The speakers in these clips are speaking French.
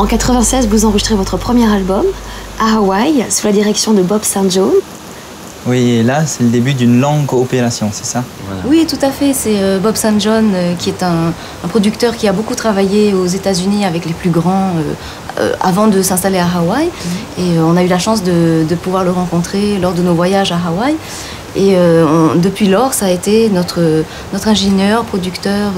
En 96, vous enregistrez votre premier album à Hawaï, sous la direction de Bob St. John. Oui, et là, c'est le début d'une longue coopération, c'est ça? Voilà. Oui, tout à fait. C'est Bob St. John qui est un producteur qui a beaucoup travaillé aux États-Unis avec les plus grands avant de s'installer à Hawaï. Et on a eu la chance de pouvoir le rencontrer lors de nos voyages à Hawaï. Et depuis lors, ça a été notre ingénieur, producteur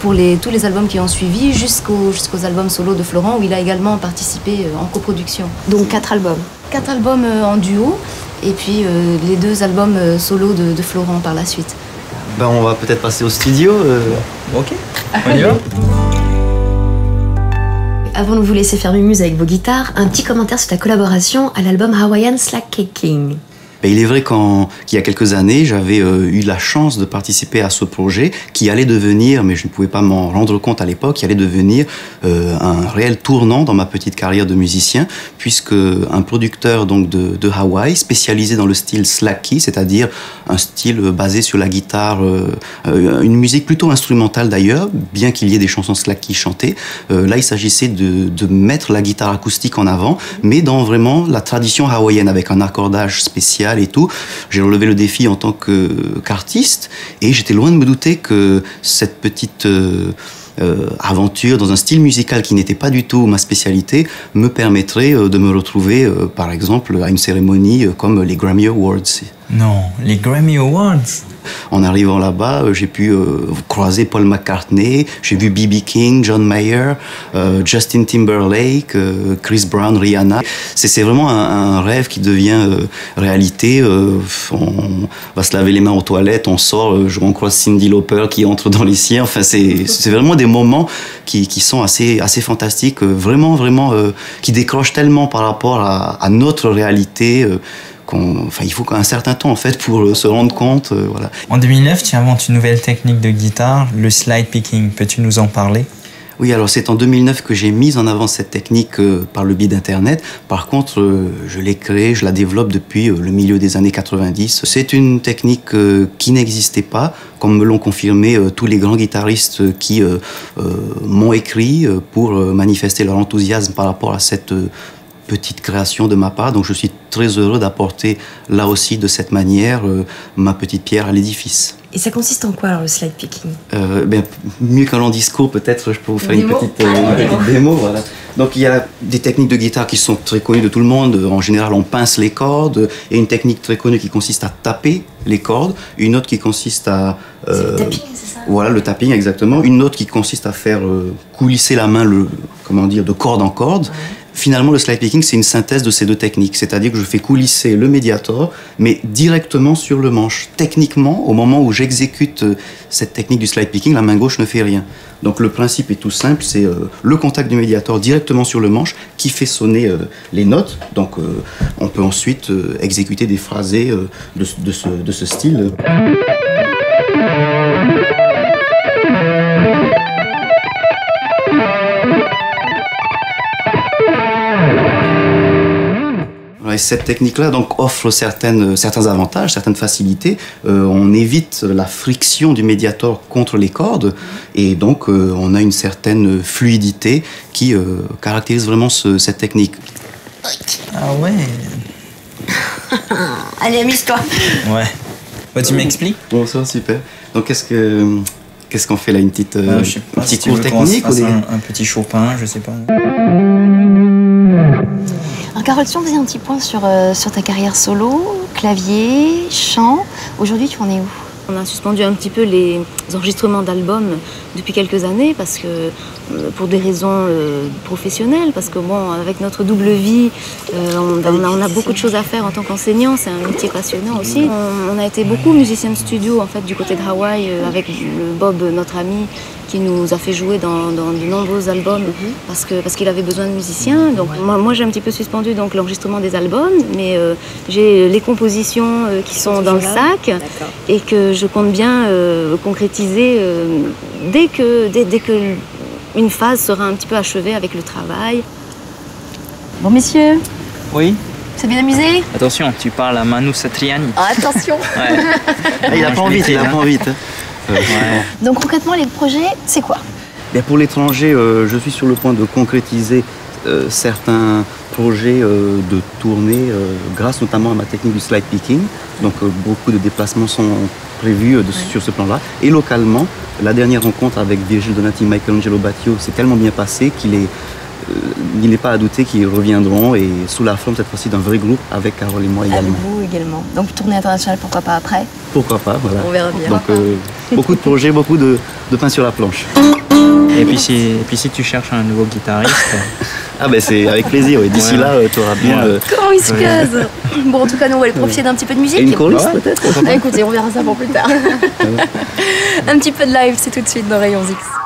pour tous les albums qui ont suivi, jusqu'aux albums solo de Florent, où il a également participé en coproduction. Donc 4 albums? 4 albums en duo, et puis les 2 albums solo de Florent par la suite. Ben, on va peut-être passer au studio. Ok, on y va. Avant de vous laisser faire mumuse avec vos guitares, un petit commentaire sur ta collaboration à l'album Hawaiian Slack Kicking. Ben, il est vrai qu'il y a quelques années, j'avais eu la chance de participer à ce projet qui allait devenir, mais je ne pouvais pas m'en rendre compte à l'époque, qui allait devenir un réel tournant dans ma petite carrière de musicien, puisque un producteur donc, de Hawaï, spécialisé dans le style slacky, c'est-à-dire un style basé sur la guitare, une musique plutôt instrumentale d'ailleurs, bien qu'il y ait des chansons slacky chantées. Là, il s'agissait de mettre la guitare acoustique en avant, mais dans vraiment la tradition hawaïenne, avec un accordage spécial et tout. J'ai relevé le défi en tant qu'artiste et j'étais loin de me douter que cette petite aventure dans un style musical qui n'était pas du tout ma spécialité me permettrait de me retrouver par exemple à une cérémonie comme les Grammy Awards. Non, les Grammy Awards. En arrivant là-bas, j'ai pu croiser Paul McCartney, j'ai vu B.B. King, John Mayer, Justin Timberlake, Chris Brown, Rihanna. C'est vraiment un rêve qui devient réalité. On va se laver les mains aux toilettes, on sort, on croise Cindy Lauper qui entre dans les siens. Enfin, c'est vraiment des moments qui sont assez fantastiques, vraiment, qui décrochent tellement par rapport à notre réalité. Enfin, il faut un certain temps en fait pour se rendre compte. Voilà. En 2009, tu inventes une nouvelle technique de guitare, le slide picking. Peux-tu nous en parler? Oui, alors c'est en 2009 que j'ai mis en avant cette technique par le biais d'Internet. Par contre, je l'ai créée, je la développe depuis le milieu des années 90. C'est une technique qui n'existait pas, comme me l'ont confirmé tous les grands guitaristes qui m'ont écrit pour manifester leur enthousiasme par rapport à cette petite création de ma part, donc je suis très heureux d'apporter là aussi de cette manière ma petite pierre à l'édifice. Et ça consiste en quoi alors le slide picking? Ben, mieux qu'en long discours peut-être je peux vous faire une petite démo. Voilà. Donc il y a des techniques de guitare qui sont très connues de tout le monde. En général on pince les cordes et une technique très connue qui consiste à taper les cordes, une autre qui consiste à... le tapping, c'est ça? Voilà, le tapping exactement. Une autre qui consiste à faire coulisser la main de corde en corde. Ouais. Finalement, le slide picking, c'est une synthèse de ces 2 techniques, c'est-à-dire que je fais coulisser le médiator, mais directement sur le manche. Techniquement, au moment où j'exécute cette technique du slide picking, la main gauche ne fait rien. Donc le principe est tout simple, c'est le contact du médiator directement sur le manche qui fait sonner les notes. Donc on peut ensuite exécuter des phrasés de ce style. Cette technique-là donc offre certains avantages, certaines facilités. On évite la friction du médiator contre les cordes et donc on a une certaine fluidité qui caractérise vraiment cette technique. Ah ouais. Allez, amuse-toi. Ouais. Bah, tu m'expliques? Bon, ça, super. Donc qu'est-ce qu'on fait là? Une petite cours technique ou un petit Chopin, je sais pas. Carole, si on faisait un petit point sur ta carrière solo, clavier, chant, aujourd'hui tu en es où? On a suspendu un petit peu les enregistrements d'albums depuis quelques années parce que, pour des raisons professionnelles, parce que bon, avec notre double vie, on a beaucoup de choses à faire en tant qu'enseignant, c'est un métier passionnant aussi. On a été beaucoup musiciens de studio en fait du côté de Hawaï avec Bob, notre ami, qui nous a fait jouer dans de nombreux albums parce qu'il avait besoin de musiciens. Donc moi j'ai un petit peu suspendu donc l'enregistrement des albums, mais j'ai les compositions qui sont dans le sac et que je compte bien concrétiser dès que une phase sera un petit peu achevée avec le travail. Bon messieurs. Oui. C'est bien amusé? Attention, tu parles à Manu Satriani. Ah, attention. Ouais. Il a pas envie. Donc concrètement les projets, c'est quoi? Bien, pour l'étranger, je suis sur le point de concrétiser certains projets de tournée grâce notamment à ma technique du slide picking. Donc beaucoup de déplacements sont prévus sur ce plan-là. Et localement, la dernière rencontre avec Virgil Donati et Michelangelo Batio s'est tellement bien passée qu'il est... il n'est pas à douter qu'ils reviendront et sous la forme cette fois-ci d'un vrai groupe avec Carole et moi également. Avec vous également. Donc tournée internationale, pourquoi pas après? Pourquoi pas, voilà. On verra bien. Donc beaucoup de projets, beaucoup de pain sur la planche. Et puis si tu cherches un nouveau guitariste... ah ben c'est avec plaisir, oui. D'ici là tu auras bien... Chorus case. Bon en tout cas nous on va aller profiter d'un petit peu de musique. Et une chorus peut-être. Écoutez, on verra ça pour plus tard. Un petit peu de live, c'est tout de suite dans Rayons X.